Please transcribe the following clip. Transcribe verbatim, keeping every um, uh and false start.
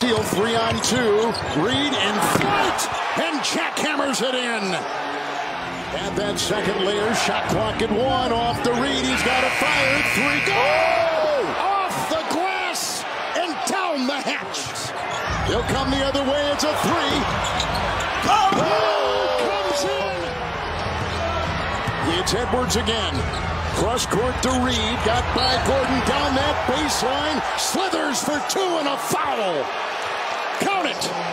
Steal three on two. Reid in front and jackhammers it in. At that second layer, shot clock at one. Off the Reid, he's got a fire. Three. Go! Off the glass and down the hatch. He'll come the other way. It's a three. Oh! Ball comes in. It's Edwards again. Cross court to Reid, got by Gordon, down that baseline, slithers for two and a foul. Count it.